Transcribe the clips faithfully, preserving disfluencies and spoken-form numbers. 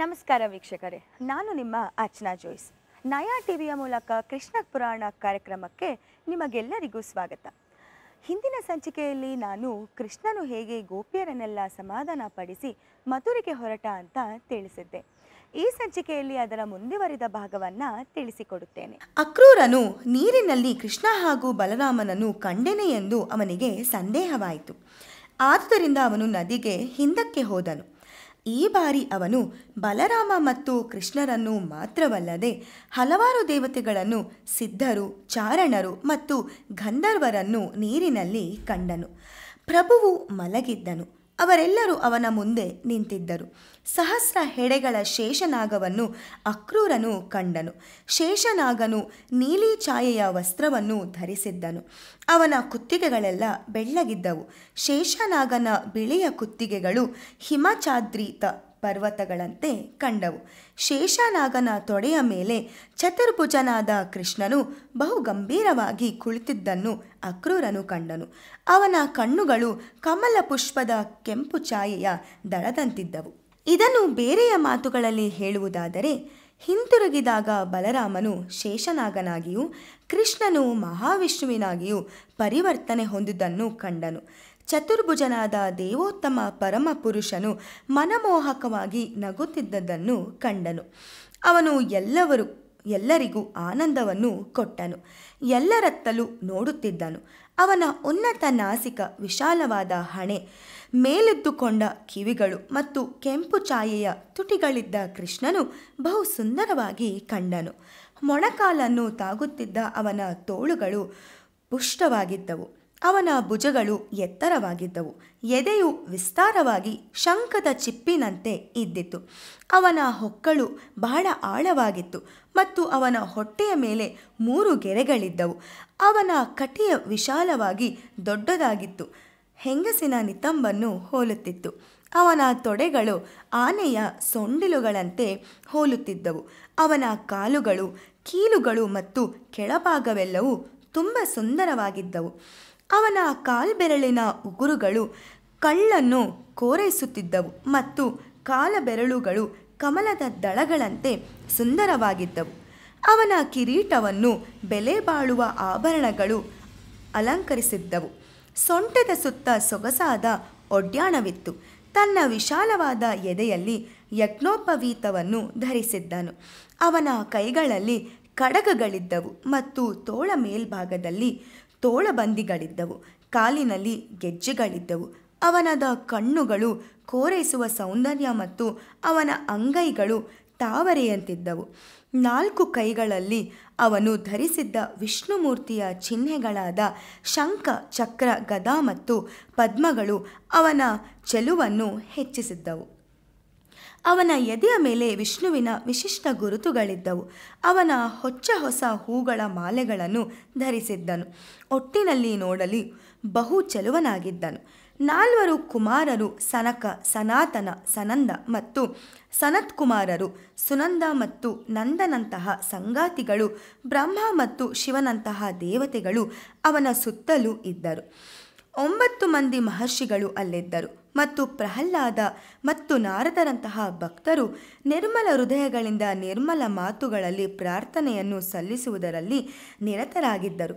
ನಮಸ್ಕಾರ ವೀಕ್ಷಕರೇ, ನಾನು ನಿಮ್ಮ ಅರ್ಚನಾ ಜೋಯ್ಸ್. ನಯಾ ಟಿವಿಯ ಮೂಲಕ ಕೃಷ್ಣ ಪುರಾಣ ಕಾರ್ಯಕ್ರಮಕ್ಕೆ ನಿಮಗೆಲ್ಲರಿಗೂ ಸ್ವಾಗತ. ಹಿಂದಿನ ಸಂಚಿಕೆಯಲ್ಲಿ ನಾನು ಕೃಷ್ಣನು ಹೇಗೆ ಗೋಪಿಯರನ್ನೆಲ್ಲ ಸಮಾಧಾನ ಪಡಿಸಿ ಮಥುರೆಗೆ ಹೊರಟ ಅಂತ ತಿಳಿಸಿದ್ದೆ. ಈ ಸಂಚಿಕೆಯಲ್ಲಿ ಅದರ ಮುಂದುವರಿದ ಭಾಗವನ್ನು ತಿಳಿಸಿಕೊಡುತ್ತೇನೆ. ಅಕ್ರೂರನು ನೀರಿನಲ್ಲಿ ಕೃಷ್ಣ ಹಾಗೂ ಬಲರಾಮನನ್ನು ಕಂಡೆನೆ ಎಂದು ಅವನಿಗೆ ಸಂದೇಹವಾಯಿತು. ಆದುದರಿಂದ ಅವನು ನದಿಗೆ ಹಿಂದಕ್ಕೆ ಹೋದನು. ಈ ಬಾರಿ ಅವನು ಬಲರಾಮ ಮತ್ತು ಕೃಷ್ಣರನ್ನು ಮಾತ್ರವಲ್ಲದೆ ಹಲವಾರು ದೇವತೆಗಳನ್ನು, ಸಿದ್ಧರು, ಚಾರಣರು ಮತ್ತು ಗಂಧರ್ವರನ್ನು ನೀರಿನಲ್ಲಿ ಕಂಡನು. ಪ್ರಭುವು ಮಲಗಿದ್ದನು. ಅವರೆಲ್ಲರೂ ಅವನ ಮುಂದೆ ನಿಂತಿದ್ದರು. ಸಹಸ್ರ ಹೆಡೆಗಳ ಶೇಷನಾಗವನ್ನು ಅಕ್ರೂರನು ಕಂಡನು. ಶೇಷನಾಗನು ನೀಲಿ ಛಾಯೆಯ ವಸ್ತ್ರವನ್ನು ಧರಿಸಿದ್ದನು. ಅವನ ಕುತ್ತಿಗೆಗಳೆಲ್ಲ ಬೆಳ್ಳಗಿದ್ದವು. ಶೇಷನಾಗನ ಬಿಳಿಯ ಕುತ್ತಿಗೆಗಳು ಹಿಮಚಾದ್ರಿತ ಪರ್ವತಗಳಂತೆ ಕಂಡವು. ಶೇಷನಾಗನ ತೊಡೆಯ ಮೇಲೆ ಚತುರ್ಭುಜನಾದ ಕೃಷ್ಣನು ಬಹು ಗಂಭೀರವಾಗಿ ಕುಳಿತಿದ್ದನ್ನು ಅಕ್ರೂರನು ಕಂಡನು. ಅವನ ಕಣ್ಣುಗಳು ಕಮಲ ಪುಷ್ಪದ ಕೆಂಪು ಛಾಯೆಯ ದಳದಂತಿದ್ದವು. ಇದನ್ನು ಬೇರೆಯ ಮಾತುಗಳಲ್ಲಿ ಹೇಳುವುದಾದರೆ, ಹಿಂತಿರುಗಿದಾಗ ಬಲರಾಮನು ಶೇಷನಾಗನಾಗಿಯೂ ಕೃಷ್ಣನು ಮಹಾವಿಷ್ಣುವಿನಾಗಿಯೂ ಪರಿವರ್ತನೆ ಹೊಂದಿದ್ದನ್ನು ಕಂಡನು. ಚತುರ್ಭುಜನಾದ ದೇವೋತ್ತಮ ಪರಮಪುರುಷನು ಮನಮೋಹಕವಾಗಿ ನಗುತ್ತಿದ್ದದ್ದನ್ನು ಕಂಡನು. ಅವನು ಎಲ್ಲವರು ಎಲ್ಲರಿಗೂ ಆನಂದವನ್ನು ಕೊಟ್ಟನು. ಎಲ್ಲರತ್ತಲೂ ನೋಡುತ್ತಿದ್ದನು. ಅವನ ಉನ್ನತ ನಾಸಿಕ, ವಿಶಾಲವಾದ ಹಣೆ, ಮೇಲೆದ್ದುಕೊಂಡ ಕಿವಿಗಳು ಮತ್ತು ಕೆಂಪು ಛಾಯೆಯ ತುಟಿಗಳಿದ್ದ ಕೃಷ್ಣನು ಬಹು ಸುಂದರವಾಗಿ ಕಂಡನು. ಮೊಣಕಾಲನ್ನು ತಾಗುತ್ತಿದ್ದ ಅವನ ತೋಳುಗಳು ಪುಷ್ಟವಾಗಿದ್ದವು. ಅವನ ಭುಜಗಳು ಎತ್ತರವಾಗಿದ್ದವು. ಎದೆಯು ವಿಸ್ತಾರವಾಗಿ ಶಂಖದ ಚಿಪ್ಪಿನಂತೆ ಇದ್ದಿತ್ತು. ಅವನ ಹೊಕ್ಕಳು ಬಹಳ ಆಳವಾಗಿತ್ತು ಮತ್ತು ಅವನ ಹೊಟ್ಟೆಯ ಮೇಲೆ ಮೂರು ಗೆರೆಗಳಿದ್ದವು. ಅವನ ಕಟಿಯ ವಿಶಾಲವಾಗಿ ದೊಡ್ಡದಾಗಿತ್ತು. ಹೆಂಗಸಿನ ನಿತಂಬನ್ನು ಹೋಲುತ್ತಿತ್ತು. ಅವನ ತೊಡೆಗಳು ಆನೆಯ ಸೊಂಡಿಲುಗಳಂತೆ ಹೋಲುತ್ತಿದ್ದವು. ಅವನ ಕಾಲುಗಳು, ಕೀಲುಗಳು ಮತ್ತು ಕೆಳಭಾಗವೆಲ್ಲವೂ ತುಂಬ ಸುಂದರವಾಗಿದ್ದವು. ಅವನ ಕಾಲ್ಬೆರಳಿನ ಉಗುರುಗಳು ಕಳ್ಳನ್ನು ಕೋರೈಸುತ್ತಿದ್ದವು ಮತ್ತು ಕಾಲಬೆರಳುಗಳು ಕಮಲದ ದಳಗಳಂತೆ ಸುಂದರವಾಗಿದ್ದವು. ಅವನ ಕಿರೀಟವನ್ನು ಬೆಲೆ ಬಾಳುವ ಆಭರಣಗಳು ಅಲಂಕರಿಸಿದ್ದವು. ಸೊಂಟದ ಸುತ್ತ ಸೊಗಸಾದ ಒಡ್ಯಾಣವಿತ್ತು. ತನ್ನ ವಿಶಾಲವಾದ ಎದೆಯಲ್ಲಿ ಯಜ್ಞೋಪವೀತವನ್ನು ಧರಿಸಿದ್ದನು. ಅವನ ಕೈಗಳಲ್ಲಿ ಕಡಗಗಳಿದ್ದವು ಮತ್ತು ತೋಳ ಮೇಲ್ಭಾಗದಲ್ಲಿ ತೋಳಬಂದಿಗಳಿದ್ದವು. ಕಾಲಿನಲ್ಲಿ ಗೆಜ್ಜೆಗಳಿದ್ದವು. ಅವನದ ಕಣ್ಣುಗಳು ಕೋರೈಸುವ ಸೌಂದರ್ಯ ಮತ್ತು ಅವನ ಅಂಗೈಗಳು ತಾವರೆಯಂತಿದ್ದವು. ನಾಲ್ಕು ಕೈಗಳಲ್ಲಿ ಅವನು ಧರಿಸಿದ್ದ ವಿಷ್ಣುಮೂರ್ತಿಯ ಚಿಹ್ನೆಗಳಾದ ಶಂಖ, ಚಕ್ರ, ಗದಾ ಮತ್ತು ಪದ್ಮಗಳು ಅವನ ಚೆಲುವನ್ನು ಹೆಚ್ಚಿಸಿದ್ದವು. ಅವನ ಎದೆಯ ಮೇಲೆ ವಿಷ್ಣುವಿನ ವಿಶಿಷ್ಟ ಗುರುತುಗಳಿದ್ದವು. ಅವನ ಹೊಚ್ಚ ಹೊಸ ಹೂಗಳ ಮಾಲೆಗಳನ್ನು ಧರಿಸಿದ್ದನು. ಒಟ್ಟಿನಲ್ಲಿ ನೋಡಲು ಬಹು ಚೆಲುವನಾಗಿದ್ದನು. ನಾಲ್ವರು ಕುಮಾರರು, ಸನಕ, ಸನಾತನ, ಸನಂದ ಮತ್ತು ಸನತ್ಕುಮಾರರು, ಸುನಂದ ಮತ್ತು ನಂದನಂತಹ ಸಂಗಾತಿಗಳು, ಬ್ರಹ್ಮ ಮತ್ತು ಶಿವನಂತಹ ದೇವತೆಗಳು ಅವನ ಸುತ್ತಲೂ ಇದ್ದರು. ಒಂಬತ್ತು ಮಂದಿ ಮಹರ್ಷಿಗಳು ಅಲ್ಲಿದ್ದರು ಮತ್ತು ಪ್ರಹ್ಲಾದ ಮತ್ತು ನಾರದರಂತಹ ಭಕ್ತರು ನಿರ್ಮಲ ಹೃದಯಗಳಿಂದ ನಿರ್ಮಲ ಮಾತುಗಳಲ್ಲಿ ಪ್ರಾರ್ಥನೆಯನ್ನು ಸಲ್ಲಿಸುವುದರಲ್ಲಿ ನಿರತರಾಗಿದ್ದರು.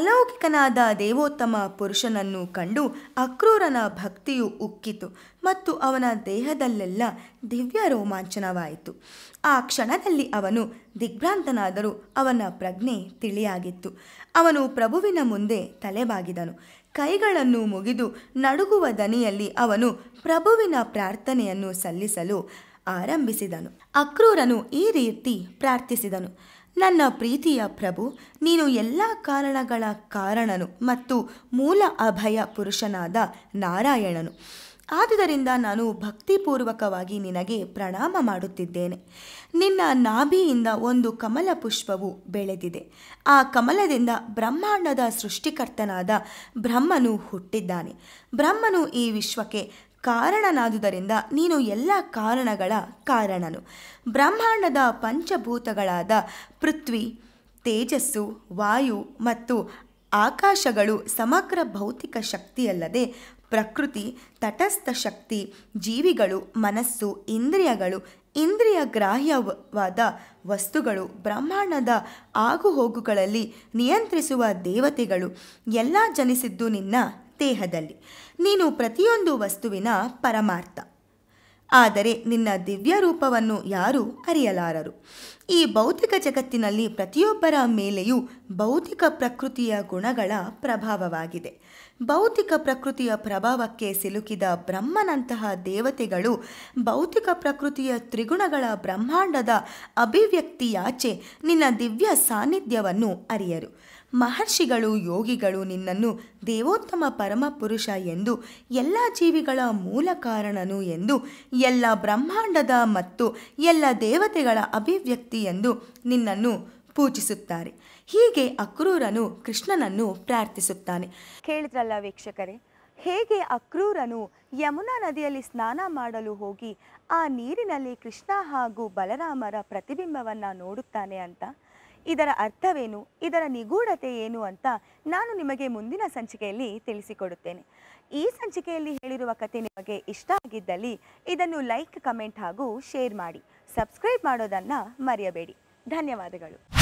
ಅಲೌಕಿಕನಾದ ದೇವೋತ್ತಮ ಪುರುಷನನ್ನು ಕಂಡು ಅಕ್ರೂರನ ಭಕ್ತಿಯು ಉಕ್ಕಿತು ಮತ್ತು ಅವನ ದೇಹದಲ್ಲೆಲ್ಲ ದಿವ್ಯ ರೋಮಾಂಚನವಾಯಿತು. ಆ ಕ್ಷಣದಲ್ಲಿ ಅವನು ದಿಗ್ಭ್ರಾಂತನಾದರೂ ಅವನ ಪ್ರಜ್ಞೆ ತಿಳಿಯಾಗಿತ್ತು. ಅವನು ಪ್ರಭುವಿನ ಮುಂದೆ ತಲೆಬಾಗಿದನು. ಕೈಗಳನ್ನು ಮುಗಿದು ನಡುಗುವ ದನಿಯಲ್ಲಿ ಅವನು ಪ್ರಭುವಿನ ಪ್ರಾರ್ಥನೆಯನ್ನು ಸಲ್ಲಿಸಲು ಆರಂಭಿಸಿದನು. ಅಕ್ರೂರನು ಈ ರೀತಿ ಪ್ರಾರ್ಥಿಸಿದನು: ನನ್ನ ಪ್ರೀತಿಯ ಪ್ರಭು, ನೀನು ಎಲ್ಲ ಕಾರಣಗಳ ಕಾರಣನು ಮತ್ತು ಮೂಲ ಅಭಯ ಪುರುಷನಾದ ನಾರಾಯಣನು. ಆದುದರಿಂದ ನಾನು ಭಕ್ತಿಪೂರ್ವಕವಾಗಿ ನಿನಗೆ ಪ್ರಣಾಮ ಮಾಡುತ್ತಿದ್ದೇನೆ. ನಿನ್ನ ನಾಭಿಯಿಂದ ಒಂದು ಕಮಲ ಪುಷ್ಪವು ಬೆಳೆದಿದೆ. ಆ ಕಮಲದಿಂದ ಬ್ರಹ್ಮಾಂಡದ ಸೃಷ್ಟಿಕರ್ತನಾದ ಬ್ರಹ್ಮನು ಹುಟ್ಟಿದ್ದಾನೆ. ಬ್ರಹ್ಮನು ಈ ವಿಶ್ವಕ್ಕೆ ಕಾರಣನಾದುದರಿಂದ ನೀನು ಎಲ್ಲ ಕಾರಣಗಳ ಕಾರಣನು. ಬ್ರಹ್ಮಾಂಡದ ಪಂಚಭೂತಗಳಾದ ಪೃಥ್ವಿ, ತೇಜಸ್ಸು, ವಾಯು ಮತ್ತು ಆಕಾಶಗಳು ಸಮಗ್ರ ಭೌತಿಕ ಶಕ್ತಿಯಲ್ಲದೆ ಪ್ರಕೃತಿ, ತಟಸ್ಥ ಶಕ್ತಿ, ಜೀವಿಗಳು, ಮನಸ್ಸು, ಇಂದ್ರಿಯಗಳು, ಇಂದ್ರಿಯ ಗ್ರಾಹ್ಯವಾದ ವಸ್ತುಗಳು, ಬ್ರಹ್ಮಾಂಡದ ಆಗುಹೋಗುಗಳಲ್ಲಿ ನಿಯಂತ್ರಿಸುವ ದೇವತೆಗಳು, ಎಲ್ಲ ಜನಿಸಿದ್ದು ನಿನ್ನ ದೇಹದಲ್ಲಿ. ನೀನು ಪ್ರತಿಯೊಂದು ವಸ್ತುವಿನ ಪರಮಾರ್ಥ. ಆದರೆ ನಿನ್ನ ದಿವ್ಯ ರೂಪವನ್ನು ಯಾರೂ ಅರಿಯಲಾರರು. ಈ ಭೌತಿಕ ಜಗತ್ತಿನಲ್ಲಿ ಪ್ರತಿಯೊಬ್ಬರ ಮೇಲೆಯೂ ಭೌತಿಕ ಪ್ರಕೃತಿಯ ಗುಣಗಳ ಪ್ರಭಾವವಾಗಿದೆ. ಭೌತಿಕ ಪ್ರಕೃತಿಯ ಪ್ರಭಾವಕ್ಕೆ ಸಿಲುಕಿದ ಬ್ರಹ್ಮನಂತಹ ದೇವತೆಗಳು ಭೌತಿಕ ಪ್ರಕೃತಿಯ ತ್ರಿಗುಣಗಳ ಬ್ರಹ್ಮಾಂಡದ ಅಭಿವ್ಯಕ್ತಿಯಾಚೆ ನಿನ್ನ ದಿವ್ಯ ಸಾನ್ನಿಧ್ಯವನ್ನು ಅರಿಯರು. ಮಹರ್ಷಿಗಳು, ಯೋಗಿಗಳು ನಿನ್ನನ್ನು ದೇವೋತ್ತಮ ಪರಮಪುರುಷ ಎಂದು, ಎಲ್ಲ ಜೀವಿಗಳ ಮೂಲ ಕಾರಣನು ಎಂದು, ಎಲ್ಲ ಬ್ರಹ್ಮಾಂಡದ ಮತ್ತು ಎಲ್ಲ ದೇವತೆಗಳ ಅಭಿವ್ಯಕ್ತಿ ಎಂದು ನಿನ್ನನ್ನು ಪೂಜಿಸುತ್ತಾರೆ. ಹೀಗೆ ಅಕ್ರೂರನು ಕೃಷ್ಣನನ್ನು ಪ್ರಾರ್ಥಿಸುತ್ತಾನೆ. ಕೇಳಿದ್ರಲ್ಲ ವೀಕ್ಷಕರೇ, ಹೇಗೆ ಅಕ್ರೂರನು ಯಮುನಾ ನದಿಯಲ್ಲಿ ಸ್ನಾನ ಮಾಡಲು ಹೋಗಿ ಆ ನೀರಿನಲ್ಲಿ ಕೃಷ್ಣ ಹಾಗೂ ಬಲರಾಮರ ಪ್ರತಿಬಿಂಬವನ್ನು ನೋಡುತ್ತಾನೆ ಅಂತ. ಇದರ ಅರ್ಥವೇನು, ಇದರ ನಿಗೂಢತೆ ಏನು ಅಂತ ನಾನು ನಿಮಗೆ ಮುಂದಿನ ಸಂಚಿಕೆಯಲ್ಲಿ ತಿಳಿಸಿಕೊಡುತ್ತೇನೆ. ಈ ಸಂಚಿಕೆಯಲ್ಲಿ ಹೇಳಿರುವ ಕತೆ ನಿಮಗೆ ಇಷ್ಟ ಆಗಿದ್ದಲ್ಲಿ ಇದನ್ನು ಲೈಕ್, ಕಮೆಂಟ್ ಹಾಗೂ ಶೇರ್ ಮಾಡಿ. ಸಬ್ಸ್ಕ್ರೈಬ್ ಮಾಡೋದನ್ನು ಮರೆಯಬೇಡಿ. ಧನ್ಯವಾದಗಳು.